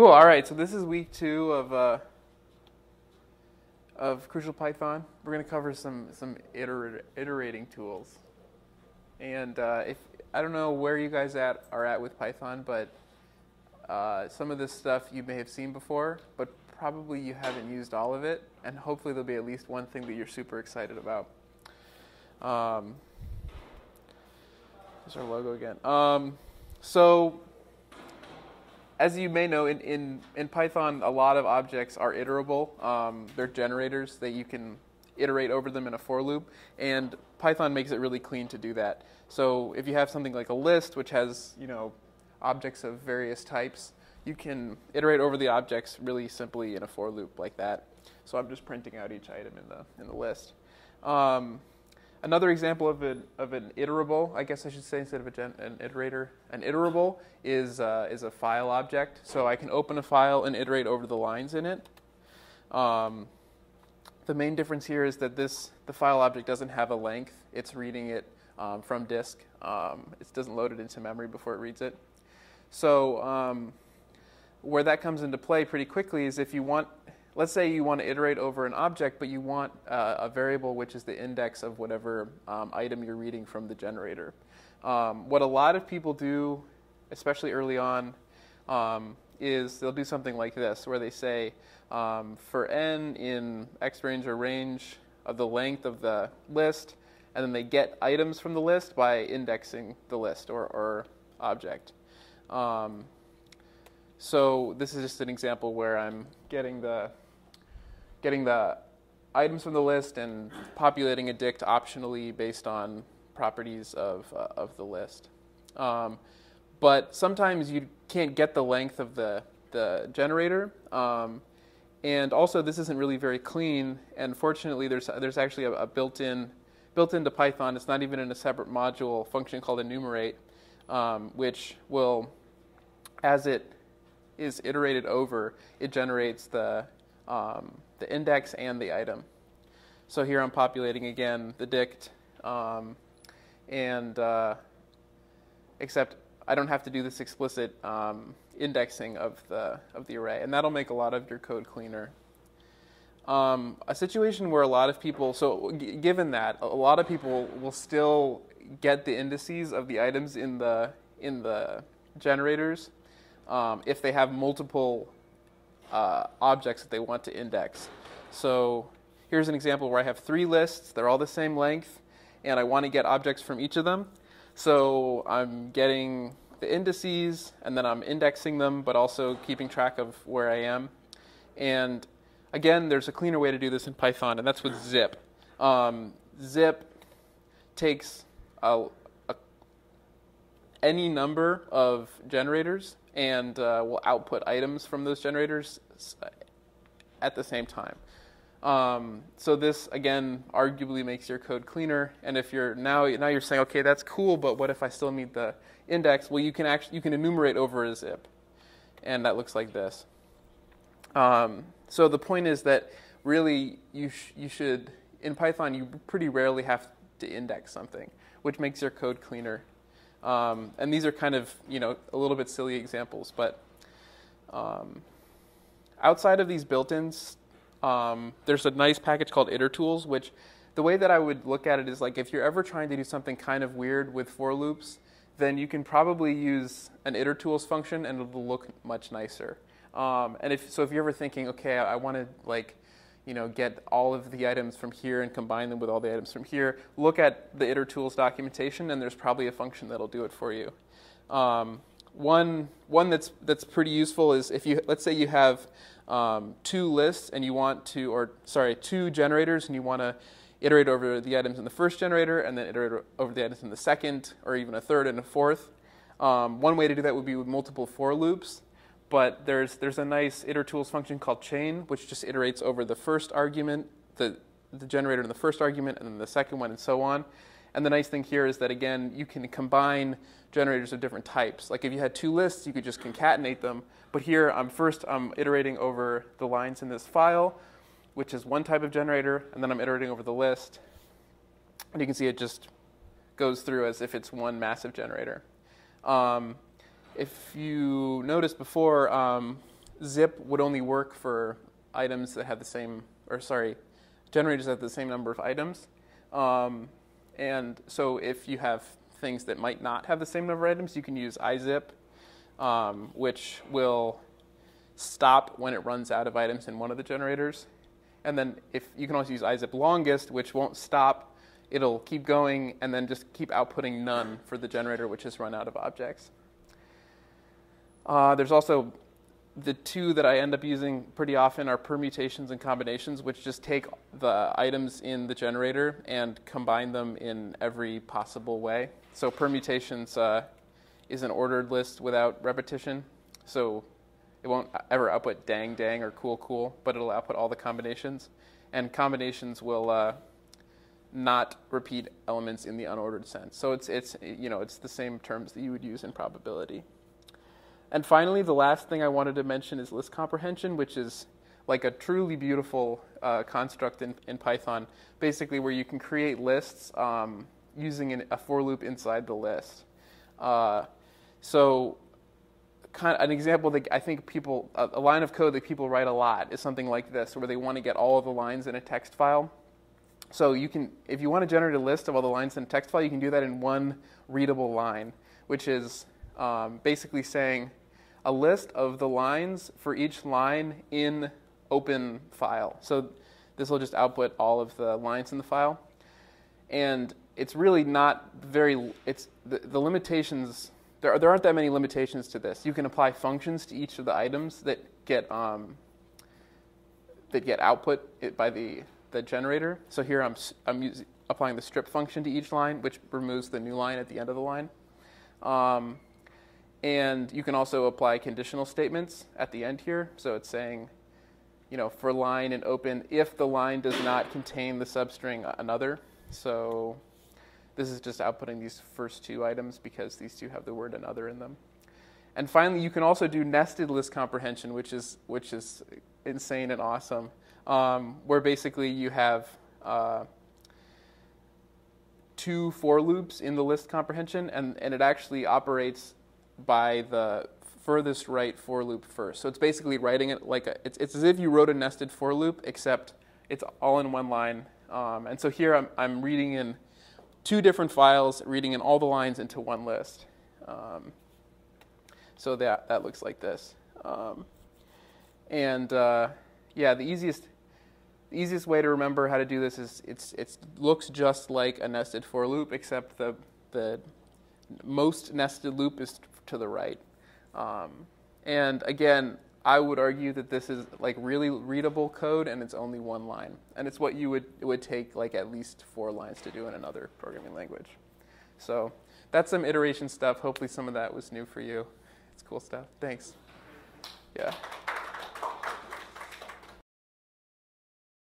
Cool. All right. So this is week 2 of Crucial Python. We're going to cover some iterating tools. And if I don't know where you guys are at with Python, but some of this stuff you may have seen before, but probably you haven't used all of it. And hopefully there'll be at least one thing that you're super excited about. There's our logo again. So as you may know, in Python, a lot of objects are iterable. They're generators that you can iterate over them in a for loop, and Python makes it really clean to do that. So if you have something like a list, which has, you know, objects of various types, you can iterate over the objects really simply in a for loop like that. So I'm just printing out each item in the list. Another example of an iterable, I guess I should say instead of an iterator, an iterable is a file object. So I can open a file and iterate over the lines in it. The main difference here is that the file object doesn't have a length. It's reading it from disk. It doesn't load it into memory before it reads it. So where that comes into play pretty quickly is if you want, let's say you want to iterate over an object, but you want a variable which is the index of whatever item you're reading from the generator. What a lot of people do, especially early on, is they'll do something like this, where they say, for n in X range or range of the length of the list, and then they get items from the list by indexing the list or object. So this is just an example where I'm getting the items from the list and populating a dict optionally based on properties of the list. But sometimes you can't get the length of the generator, and also this isn't really very clean. And fortunately, there's actually a built into Python. It's not even in a separate module function called enumerate, which will, as it is iterated over, it generates the index and the item. So here I'm populating again the dict, except I don't have to do this explicit indexing of the array, and that'll make a lot of your code cleaner. A situation where a lot of people, so given that, a lot of people will still get the indices of the items in the generators if they have multiple objects that they want to index. So here's an example where I have 3 lists. They're all the same length, and I want to get objects from each of them. So I'm getting the indices, and then I'm indexing them, but also keeping track of where I am. And again, there's a cleaner way to do this in Python, and that's with zip. Zip takes any number of generators and will output items from those generators at the same time. So this again arguably makes your code cleaner. And if you're now you're saying, okay, that's cool, but what if I still need the index? Well, you can enumerate over a zip, and that looks like this. So the point is that really you should in Python you pretty rarely have to index something, which makes your code cleaner. And these are kind of, you know, a little bit silly examples, but outside of these built-ins, there's a nice package called itertools, which the way that I would look at it is like if you're ever trying to do something kind of weird with for loops, then you can probably use an itertools function and it'll look much nicer. And if you're ever thinking, okay, I want to, like, you know, get all of the items from here and combine them with all the items from here, look at the itertools documentation, and there's probably a function that'll do it for you. One that's pretty useful is if you, let's say you have 2 lists and you want to, or sorry, 2 generators, and you want to iterate over the items in the first generator and then iterate over the items in the second, or even a third and a fourth. One way to do that would be with multiple for loops. But there's a nice itertools function called chain, which just iterates over the first argument, the generator in the first argument, and then the second one, and so on. And the nice thing here is that, again, you can combine generators of different types. Like if you had 2 lists, you could just concatenate them. But here, I'm iterating over the lines in this file, which is one type of generator, and then I'm iterating over the list. And you can see it just goes through as if it's one massive generator. If you noticed before, zip would only work for items that have the same, or sorry, generators that have the same number of items. And so if you have things that might not have the same number of items, you can use izip, which will stop when it runs out of items in one of the generators. And then if you can also use izip longest, which won't stop, it'll keep going and then just keep outputting none for the generator which has run out of objects. There's also the two that I end up using pretty often are permutations and combinations, which just take the items in the generator and combine them in every possible way. So permutations is an ordered list without repetition. So it won't ever output dang dang or cool cool, but it'll output all the combinations. And combinations will not repeat elements in the unordered sense. So it's the same terms that you would use in probability. And finally, the last thing I wanted to mention is list comprehension, which is like a truly beautiful construct in Python, basically where you can create lists using a for loop inside the list. So kind of an example that I think people, a line of code that people write a lot is something like this, where they want to get all of the lines in a text file. So you can, if you want to generate a list of all the lines in a text file, you can do that in one readable line, which is basically saying a list of the lines for each line in open file. So this will just output all of the lines in the file. And it's really not very, the limitations, there aren't that many limitations to this. You can apply functions to each of the items that get output by the generator. So here I'm applying the strip function to each line, which removes the new line at the end of the line. And you can also apply conditional statements at the end here. So it's saying, you know, for line and open, if the line does not contain the substring another. So this is just outputting these first two items because these two have the word another in them. And finally, you can also do nested list comprehension, which is insane and awesome, where basically you have two for loops in the list comprehension, and it actually operates by the furthest right for loop first. So it's basically writing it like it's as if you wrote a nested for loop, except it's all in one line. And so here I'm reading in two different files, reading in all the lines into one list. So that looks like this. Yeah, the easiest way to remember how to do this is it looks just like a nested for loop, except the most nested loop is to the right. And again, I would argue that this is like really readable code, and it's only one line, and it's what it would take like at least four lines to do in another programming language. So that's some iteration stuff. Hopefully some of that was new for you. It's cool stuff. Thanks. Yeah.